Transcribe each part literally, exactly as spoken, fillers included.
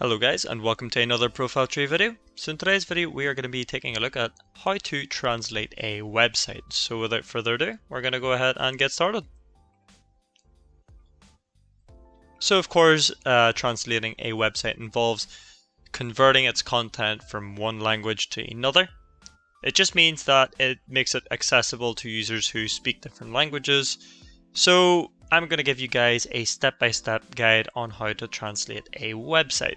Hello guys, and welcome to another ProfileTree video. So in today's video we are going to be taking a look at how to translate a website. So without further ado, we're going to go ahead and get started. So of course uh, translating a website involves converting its content from one language to another. It just means that it makes it accessible to users who speak different languages. So I'm going to give you guys a step-by-step guide on how to translate a website.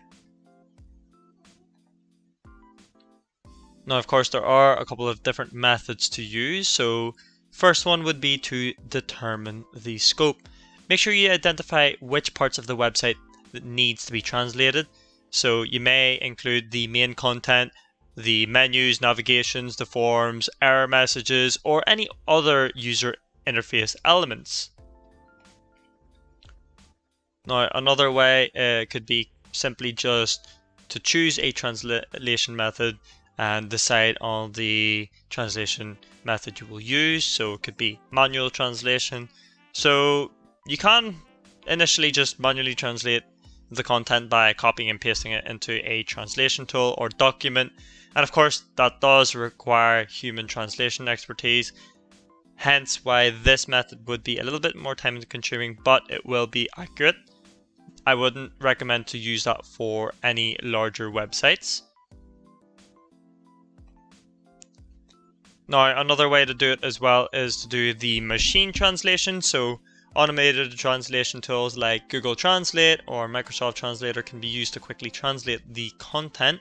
Now, of course, there are a couple of different methods to use. So first one would be to determine the scope. Make sure you identify which parts of the website that needs to be translated. So you may include the main content, the menus, navigations, the forms, error messages, or any other user interface elements. Now, another way uh, could be simply just to choose a translation method and decide on the translation method you will use. So it could be manual translation. So you can initially just manually translate the content by copying and pasting it into a translation tool or document. And of course, that does require human translation expertise. Hence why this method would be a little bit more time consuming, but it will be accurate. I wouldn't recommend to use that for any larger websites. Now, another way to do it as well is to do the machine translation. So automated translation tools like Google Translate or Microsoft Translator can be used to quickly translate the content.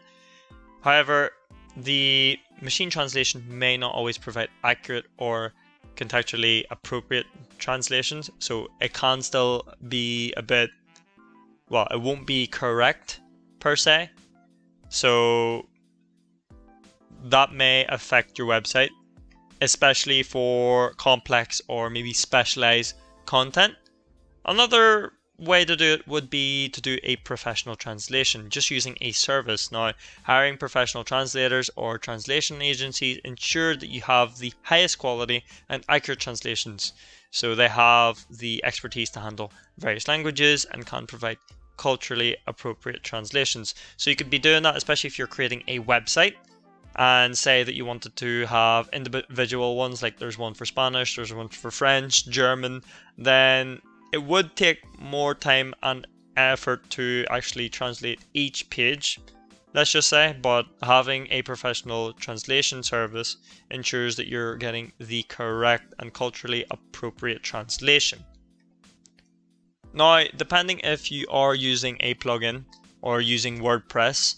However, the machine translation may not always provide accurate or contextually appropriate translations. So it can still be a bit, well, it won't be correct per se, so that may affect your website, especially for complex or maybe specialized content. Another way to do it would be to do a professional translation, just using a service. Now, hiring professional translators or translation agencies ensure that you have the highest quality and accurate translations. So they have the expertise to handle various languages and can provide culturally appropriate translations. So you could be doing that, especially if you're creating a website and say that you wanted to have individual ones, like there's one for Spanish, there's one for French, German, then it would take more time and effort to actually translate each page, let's just say, but having a professional translation service ensures that you're getting the correct and culturally appropriate translation. Now, depending if you are using a plugin or using WordPress,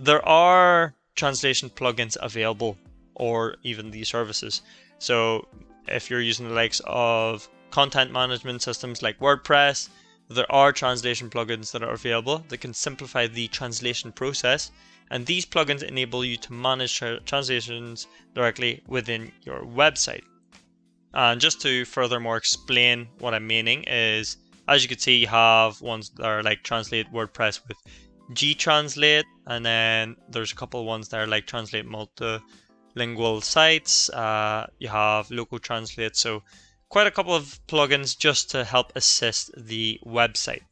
there are translation plugins available, or even these services. So if you're using the likes of content management systems like WordPress, there are translation plugins that are available that can simplify the translation process, and these plugins enable you to manage translations directly within your website. And just to furthermore explain what I'm meaning is, as you can see, you have ones that are like Translate WordPress with GTranslate, and then there's a couple ones that are like Translate Multilingual Sites, uh, you have Local Translate, so quite a couple of plugins just to help assist the website.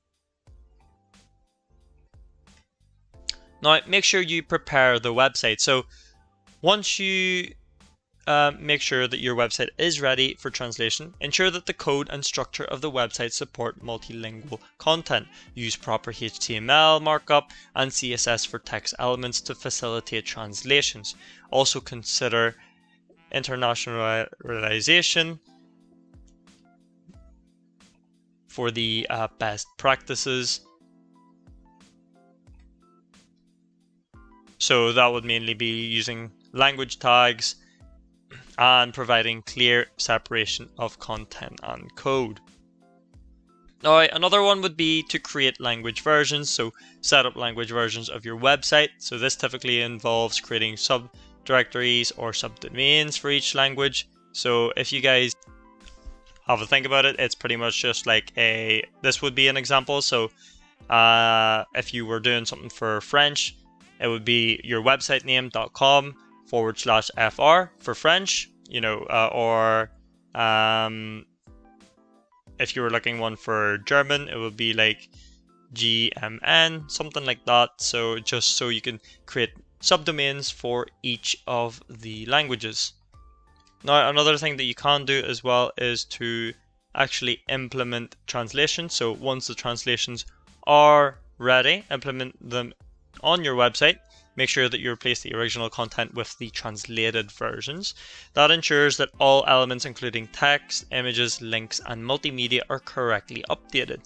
Now, make sure you prepare the website. So once you uh, make sure that your website is ready for translation, ensure that the code and structure of the website support multilingual content. Use proper H T M L markup and C S S for text elements to facilitate translations. Also consider internationalization for the uh, best practices. So that would mainly be using language tags and providing clear separation of content and code. Now, another one would be to create language versions. So set up language versions of your website. So this typically involves creating subdirectories or subdomains for each language. So if you guys have a think about it, it's pretty much just like a, this would be an example. So uh, if you were doing something for French, it would be your website name.com forward slash FR for French, you know, uh, or um, if you were looking one for German, it would be like G M N, something like that. So just so you can create subdomains for each of the languages. Now, another thing that you can do as well is to actually implement translations. So once the translations are ready, implement them on your website. Make sure that you replace the original content with the translated versions. That ensures that all elements, including text, images, links, and multimedia, are correctly updated.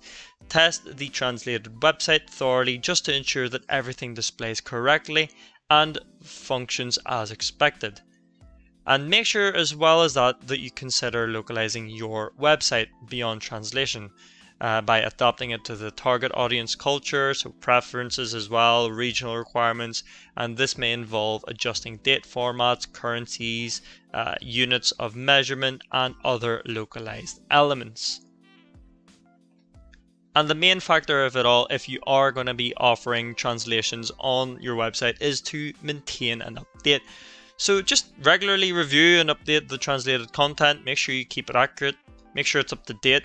Test the translated website thoroughly just to ensure that everything displays correctly and functions as expected. And make sure, as well as that, that you consider localizing your website beyond translation uh, by adapting it to the target audience culture, so preferences as well, regional requirements, and this may involve adjusting date formats, currencies, uh, units of measurement, and other localized elements. And the main factor of it all, if you are going to be offering translations on your website, is to maintain and update. So just regularly review and update the translated content, make sure you keep it accurate, make sure it's up to date,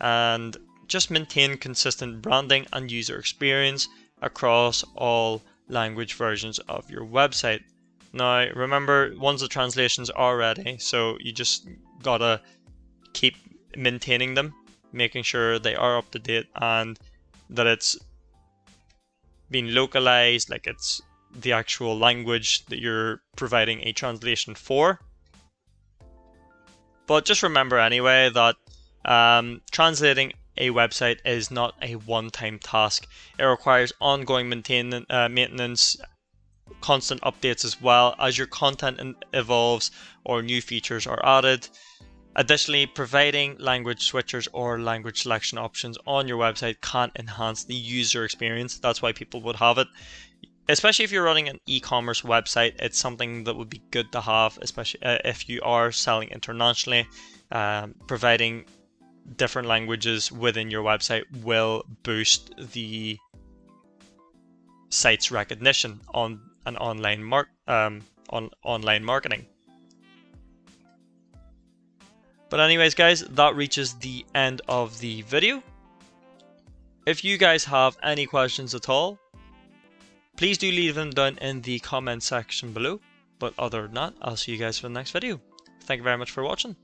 and just maintain consistent branding and user experience across all language versions of your website. Now remember, once the translations are ready, so you just gotta keep maintaining them, making sure they are up to date and that it's being localized, like it's the actual language that you're providing a translation for. But just remember anyway that um, translating a website is not a one-time task. It requires ongoing maintain uh, maintenance, constant updates as well as your content evolves or new features are added. Additionally, providing language switchers or language selection options on your website can enhance the user experience. That's why people would have it. Especially if you're running an e-commerce website, it's something that would be good to have, especially uh, if you are selling internationally. Um, providing different languages within your website will boost the site's recognition on an online mark um, on online marketing. But anyways, guys, that reaches the end of the video. If you guys have any questions at all, please do leave them down in the comment section below. But other than that, I'll see you guys for the next video. Thank you very much for watching.